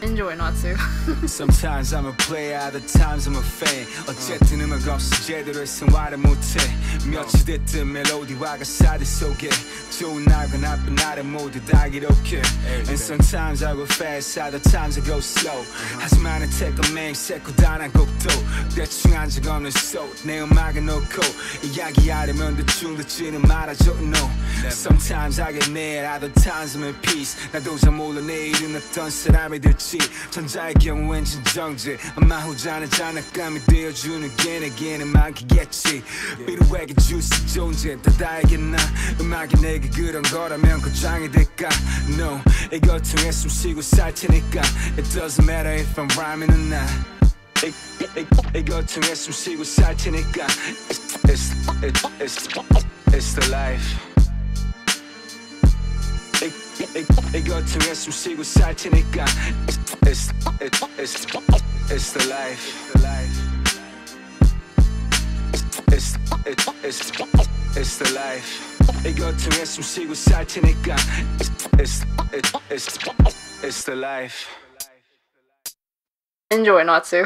Enjoy Natsu. Sometimes I'm a player, other times I'm a fan. 어쨌든 음악 없이 제대로 생활을 못해. 며칠 됐든 멜로디와 가사들 속에 좋은 날과 나쁜 날을 모두 다 기록해. And sometimes I go fast, other times I go slow. 하지만 I take a man, 새꼬단한 곡도 대충 한 적 없는 soul. 내 음악을 놓고 이야기하려면 대충 듣지는 말아줘, no. Sometimes I get mad, other times I'm at peace. 나도 잘 몰라 내일은 어떤 사람이 될지. 전자의 경우엔 진정제 아마 후자는 장난감이 되어주는 게 내게는 많겠지. 미루에게 주식 존재 다 다야겠나. 음악이 내게 그런 거라면 거장이 될까. No, 이걸 통해 숨 쉬고 살 테니까. It doesn't matter if I'm rhyming or not. 이걸 통해 숨 쉬고 살 테니까. It's the life. 이걸 통해 숨 쉬고 살 테니까. It's the life. It's the life. 이걸 통해 숨 쉬고 살 테니까. It's the life. Enjoy Natsu.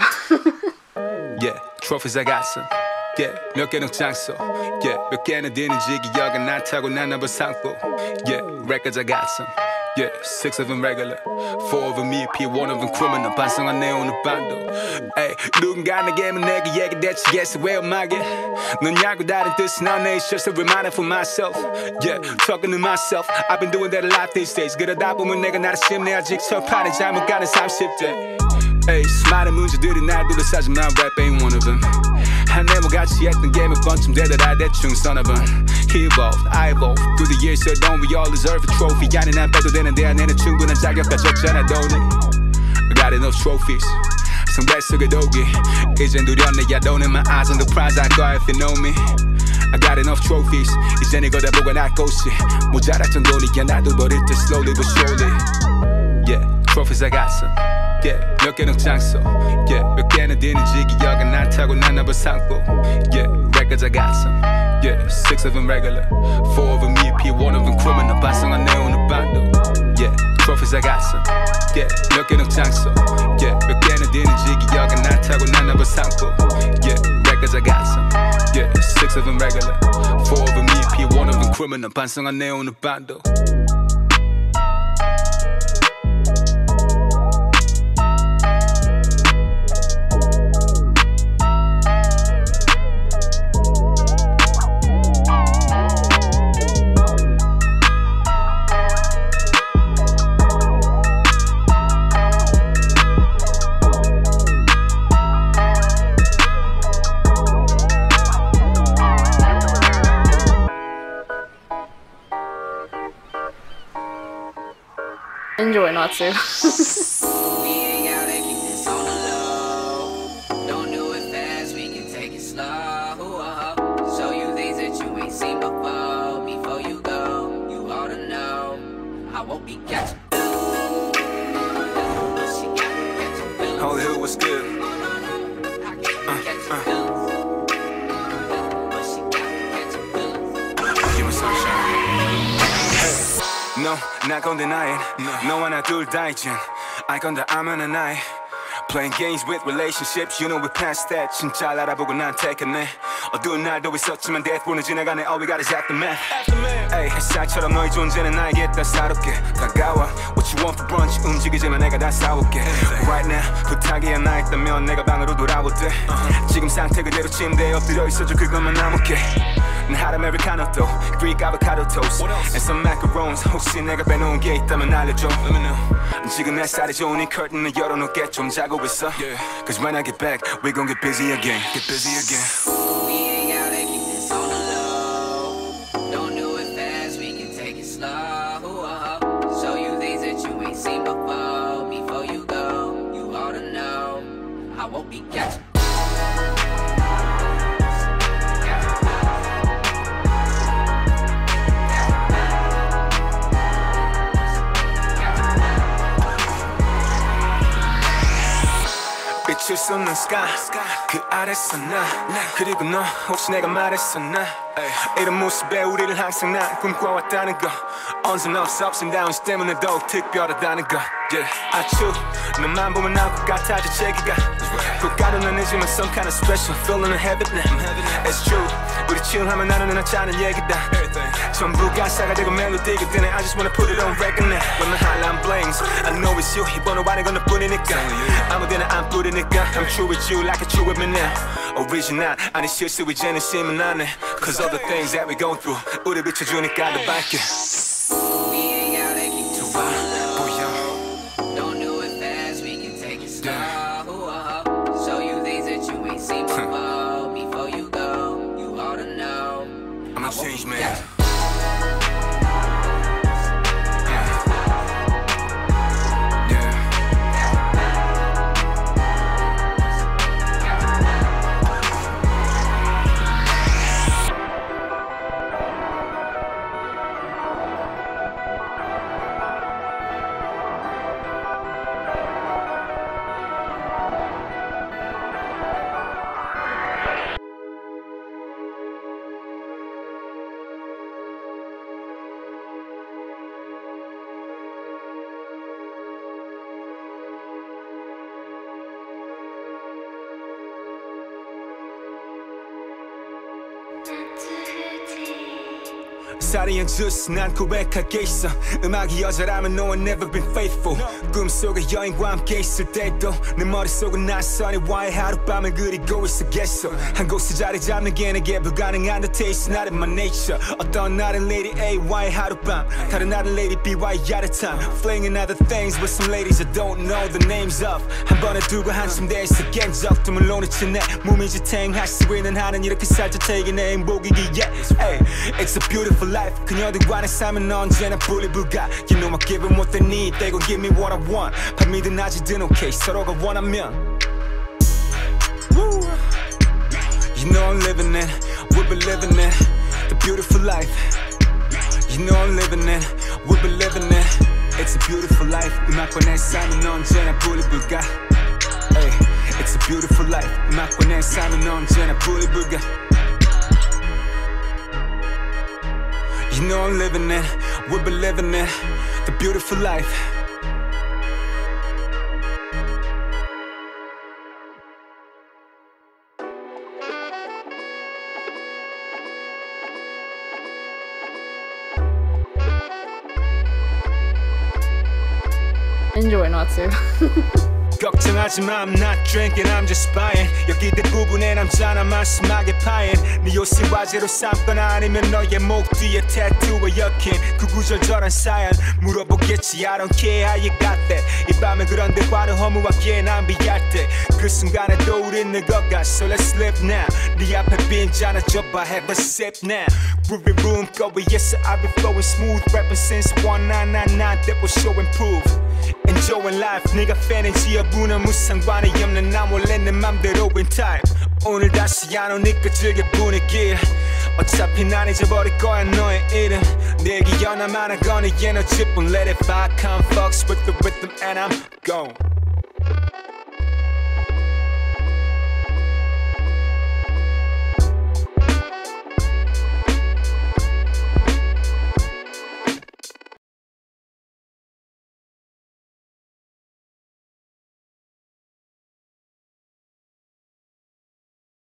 Yeah, trophies I got some. Yeah, 몇 개는 장소. Yeah, 몇 개는 되는지 기억은 안 타고 난 넘버 삼고. Yeah, records I got some. Yeah, 6 of them regular, 4 of them EP, 1 of them criminal. 반성한 내 오늘 밤도. Ay, 누군가 내게만 내게 얘기 대치겠어. 왜 음악에 너냐고 다른 뜻은 안해. It's just a reminder for myself. Yeah, talking to myself. I've been doing that a lot these days. 그러다 보면 내가 나를 심내 아직 철판에 잘못 가는 30대. Ay, 수많은 문제들이 날 둘러싸지만 rap ain't one of them. 한 네모같이 했던 게임에 번쯤 되다 다 대충 써나본. He evolved, I evolved through the years. So don't we all deserve a trophy. 아니 난 빼도 되는데 안에는 충분한 자격 가졌잖아. Don't it? I got enough trophies. 성배 속에 독이 이젠 두렵네. I don't in my eyes on the prize I got if you know me. I got enough trophies. 이젠 이거 다 보관할 곳이 모자랐던 돈이야. 나도 버릴 때 slowly but surely. Yeah, trophies I got some. Yeah, 몇 개는 장소. Yeah, 몇 개는 되는지 기억은 안 타고 난 넘버 삼고. Yeah, records I got some. Yeah, 6 of them regular, 4 of them EP, 1 of them criminal. 반성한 내 오늘 밤도. Yeah, trophies I got some. Yeah, 몇 개는 장소. Yeah, 몇 개는 되는지 기억은 안 타고 난 넘버 삼고. Yeah, records I got some. Yeah, 6 of them regular, 4 of them EP, 1 of them criminal. 반성한 내 오늘 밤도. Enjoy Natsu. Hollywood was good. No, not gonna deny it. No one I do die, Jen. I gonna I'm on a night. Playing games with relationships, you know we past that. 진짜 알아보고 난 택했네. 어두운 날도 있었지만 대부분은 지나가네. All we got is aftermath. Ay, 햇살처럼 너의 존재는 나에게 따사롭게 다가와. What you want for brunch? 움직이지만 내가 다 사올게. Right now, 부탁이 하나 있다면 내가 방으로 돌아올 때. 지금 상태 그대로 침대에 엎드려 있어줘. 그것만 남을게. 난 hot americano though, Greek avocado toast, and some macarons. 혹시 내가 빼놓은 게 있다면 알려줘. Let me know. 지금 햇살이 좋으니 curtain을 열어놓게 좀 자고. Yeah. Cause when I get back, we gon' get busy again. Get busy again. We ain't gotta keep this on the low. Don't do it fast, we can take it slow. Show you things that you ain't seen before. Before you go, you ought to know. I won't be catching. 비칠 수 없는 sky 그 아래서 나 그리고 너 혹시 내가 말했었나. 이름없이 배우리를 항상 난 꿈꿔왔다는 것 언제나 ups and downs 때문에 더욱 특별하다는 것 아주 너만 보면 나올 것 같아 재채기가 고가는 아니지만 some kind of special feeling of heaven It's true 우리 치유하면 나는 하찮은 얘기다 전부 가사가 되고 멜로디가 되네 I just wanna put it on record now When my highline blings I know it's you 이번호 안에 건너 뿐이니까 아무데나 안 뿌리니까 I'm true with you like I'm true with me now Original 아니 실수 이제는 심은 안 해 Cause all the things that we going through 우리 비춰주니까 더 밝게 Change man. Yeah. 사리엔 주스 난 고백할게 있어 음악이 여자라면 no one never been faithful no. 꿈속의 여인과 함께 있을 때도 내 머릿속은 낯선이 와의 하룻밤을 그리고 있었겠어 한 곳에 자리 잡는 게 내게 불가능한 듯해 It's not in my nature 어떤 날은 Lady A와의 하룻밤 다른 날은 Lady B와의 야릇함 Flinging other things with some ladies I don't know the names of 한 번에 두고 한숨 대에서 깬 적도 물론 있지 내 몸이 지탱할 수 있는 한은 이렇게 살짝차이긴 내 행복이기에 hey, It's a beautiful life 그녀들과 내 삶은 언제나 분리불가 You know my giving what they need They gon' give me what I want 밤이든 낮이든 okay 서로가 원하면 Woo. You know I'm living it We've been living it The beautiful life You know I'm living it We've been living it It's a beautiful life 음악과 내 삶은 언제나 분리불가 hey. It's a beautiful life 음악과 내 삶은 언제나 분리불가 You know I'm living it, we've been living it, the beautiful life Enjoy not to 걱정하지 마, I'm not drinking, I'm just buying 여기 대부분의 남자나 말씀하게 파인 네 옷이 화제로 삼거나 아니면 너의 목 뒤에 태투에 엮인 그 구절절한 사연 물어보겠지 I don't care how you got that 이 밤에 그런데 화를 허무하기에 난 비할 때 그 순간에도 우린 늙어가 So let's live now 네 앞에 빈 잔을 줘봐 Have a sip now Groovy room go yes I've been flowing smooth Rapping since 1999 that will show improve Enjoying life 네가 팬인지 여부는 무상관이 없는 난 원래 내 맘대로인 타입 오늘 다시 안 오니까 즐겨 분위기 어차피 난 잊어버릴 거야 너의 이름 내게 연하만 한 거니 에너지뿐 Let it fly, come fucks with the rhythm and I'm gone